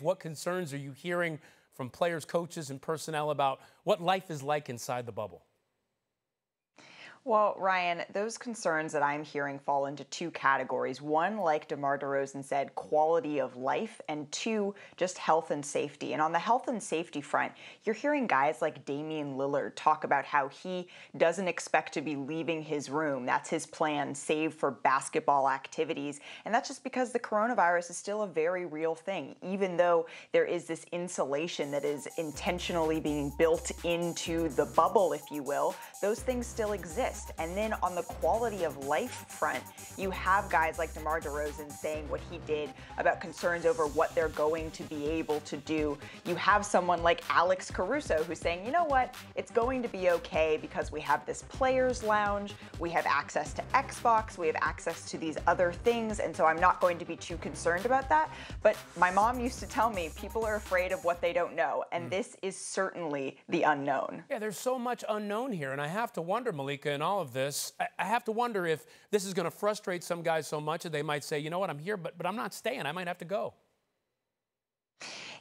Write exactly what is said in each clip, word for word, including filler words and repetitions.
What concerns are you hearing from players, coaches, and personnel about what life is like inside the bubble? Well, Ryan, those concerns that I'm hearing fall into two categories. One, like DeMar DeRozan said, quality of life, and two, just health and safety. And on the health and safety front, you're hearing guys like Damian Lillard talk about how he doesn't expect to be leaving his room. That's his plan, save for basketball activities. And that's just because the coronavirus is still a very real thing, even though there is this insulation that is intentionally being built into the bubble, if you will. Those things still exist. And then on the quality of life front, you have guys like DeMar DeRozan saying what he did about concerns over what they're going to be able to do. You have someone like Alex Caruso who's saying, you know what, it's going to be okay because we have this players lounge, we have access to Xbox, we have access to these other things, and so I'm not going to be too concerned about that. But my mom used to tell me people are afraid of what they don't know, and mm-hmm. this is certainly the unknown. Yeah, there's so much unknown here, and I have to wonder, Malika, and all of this, I have to wonder if this is going to frustrate some guys so much that they might say, you know what, I'm here, but, but I'm not staying. I might have to go.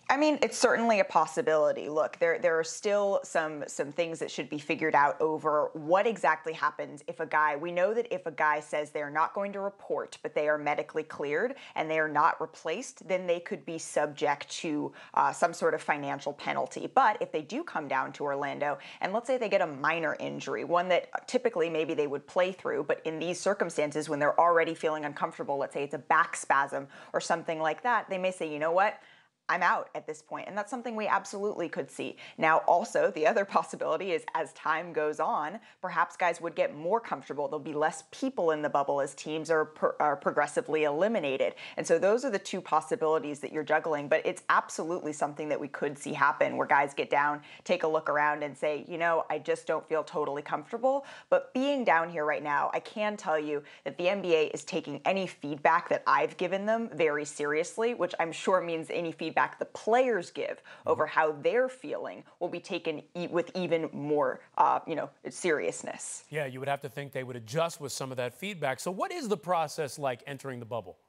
I mean, it's certainly a possibility. Look, there there are still some some things that should be figured out over what exactly happens if a guy, we know that if a guy says they're not going to report, but they are medically cleared and they are not replaced, then they could be subject to uh, some sort of financial penalty. But if they do come down to Orlando, and let's say they get a minor injury, one that typically maybe they would play through, but in these circumstances when they're already feeling uncomfortable, let's say it's a back spasm or something like that, they may say, you know what? I'm out at this point, and that's something we absolutely could see. Now, also, the other possibility is as time goes on, perhaps guys would get more comfortable. There'll be less people in the bubble as teams are, pro are progressively eliminated. And so those are the two possibilities that you're juggling, but it's absolutely something that we could see happen where guys get down, take a look around, and say, you know, I just don't feel totally comfortable. But being down here right now, I can tell you that the N B A is taking any feedback that I've given them very seriously, which I'm sure means any feedback Back the players give over how they're feeling will be taken e with even more, uh, you know, seriousness. Yeah, you would have to think they would adjust with some of that feedback. So what is the process like entering the bubble?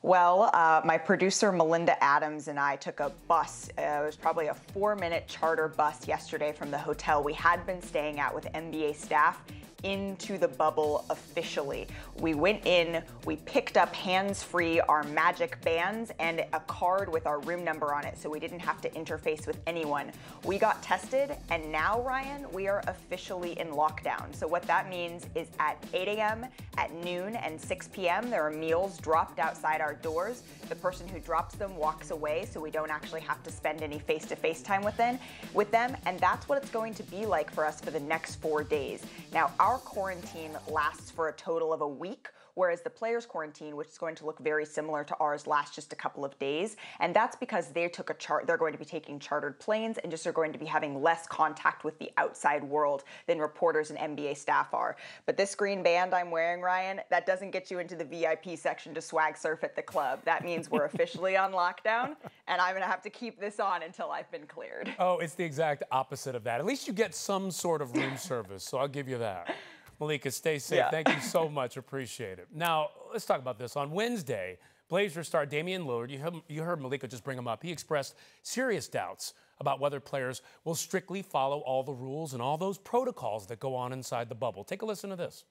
Well, uh, my producer, Melinda Adams, and I took a bus. Uh, it was probably a four-minute charter bus yesterday from the hotel we had been staying at with N B A staff into the bubble officially. We went in, we picked up hands-free our magic bands and a card with our room number on it, so we didn't have to interface with anyone. We got tested, and now, Ryan, we are officially in lockdown. So what that means is at eight A M, at noon, and six P M, there are meals dropped outside our doors. The person who drops them walks away, so we don't actually have to spend any face-to-face time with them, with them, and that's what it's going to be like for us for the next four days. Now, our Our quarantine lasts for a total of a week, whereas the players' quarantine, which is going to look very similar to ours, lasts just a couple of days. And that's because they took a chart, they're going to be taking chartered planes and just are going to be having less contact with the outside world than reporters and N B A staff are. But this green band I'm wearing, Ryan, that doesn't get you into the V I P section to swag surf at the club. That means we're officially on lockdown, and I'm going to have to keep this on until I've been cleared. Oh, it's the exact opposite of that. At least you get some sort of room service, so I'll give you that. Malika, stay safe. Yeah. Thank you so much. Appreciate it. Now, let's talk about this. On Wednesday, Blazers star Damian Lillard, you heard, you heard Malika just bring him up, he expressed serious doubts about whether players will strictly follow all the rules and all those protocols that go on inside the bubble. Take a listen to this.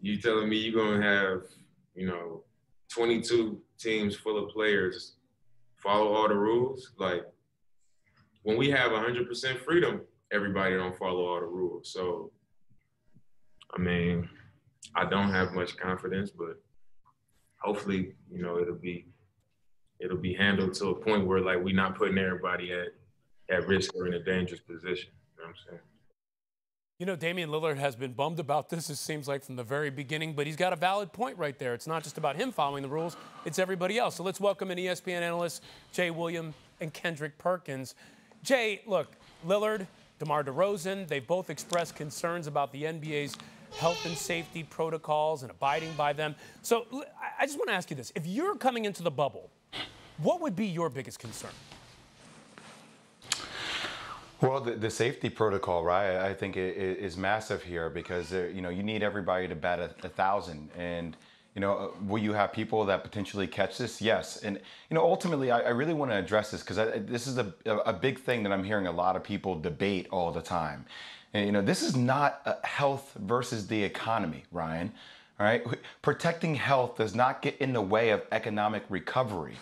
You telling me you're going to have, you know, twenty-two teams full of players follow all the rules? Like, when we have one hundred percent freedom, everybody don't follow all the rules. So, I mean, I don't have much confidence, but hopefully, you know, it'll be it'll be handled to a point where, like, we're not putting everybody at at risk or in a dangerous position. You know what I'm saying? You know, Damian Lillard has been bummed about this, it seems like, from the very beginning, but he's got a valid point right there. It's not just about him following the rules, it's everybody else. So let's welcome in E S P N analysts Jay Williams and Kendrick Perkins. Jay, look, Lillard, DeMar DeRozan, they've both expressed concerns about the N B A's health and safety protocols and abiding by them. So I just want to ask you this. If you're coming into the bubble, what would be your biggest concern? Well, the, the safety protocol, right, I think it, it is massive here because, there, you know, you need everybody to bat a, a thousand. And You know, will you have people that potentially catch this? Yes. And, you know, ultimately, I, I really want to address this because this is a, a big thing that I'm hearing a lot of people debate all the time. And, you know, this is not a health versus the economy, Ryan. All right. Protecting health does not get in the way of economic recovery.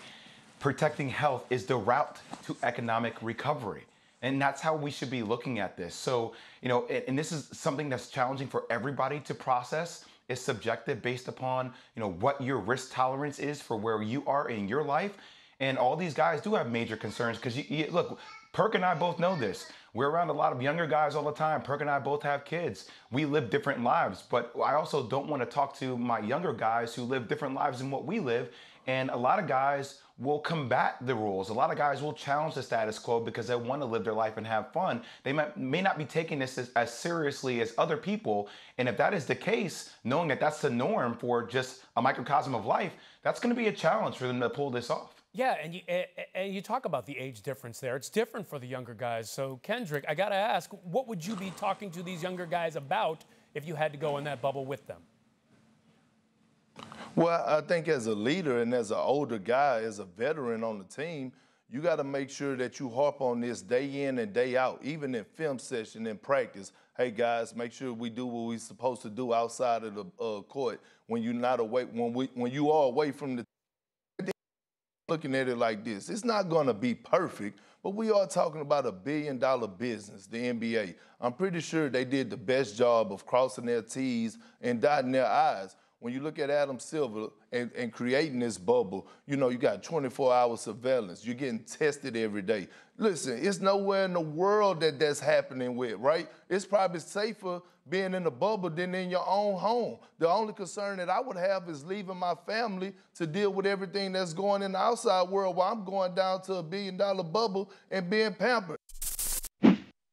Protecting health is the route to economic recovery. And that's how we should be looking at this. So, you know, and, and this is something that's challenging for everybody to process. It's subjective based upon, you know, what your risk tolerance is for where you are in your life. And all these guys do have major concerns because, you, you look, Perk and I both know this. We're around a lot of younger guys all the time. Perk and I both have kids. We live different lives, but I also don't want to talk to my younger guys who live different lives than what we live. And a lot of guys will combat the rules. A lot of guys will challenge the status quo because they want to live their life and have fun. They might, may not be taking this as, as seriously as other people. And if that is the case, knowing that that's the norm for just a microcosm of life, that's going to be a challenge for them to pull this off. Yeah, and you, and you talk about the age difference there. It's different for the younger guys. So, Kendrick, I got to ask, what would you be talking to these younger guys about if you had to go in that bubble with them? Well, I think as a leader and as an older guy, as a veteran on the team, you got to make sure that you harp on this day in and day out, even in film session and practice. Hey, guys, make sure we do what we're supposed to do outside of the uh, court when you're not away, when we, when you are away from the team. Looking at it like this, it's not going to be perfect, but we are talking about a billion-dollar business, the N B A. I'm pretty sure they did the best job of crossing their T's and dotting their I's. When you look at Adam Silver and, and creating this bubble, you know, you got twenty-four hour surveillance. You're getting tested every day. Listen, it's nowhere in the world that that's happening with, right? It's probably safer being in the bubble than in your own home. The only concern that I would have is leaving my family to deal with everything that's going in the outside world while I'm going down to a billion-dollar bubble and being pampered.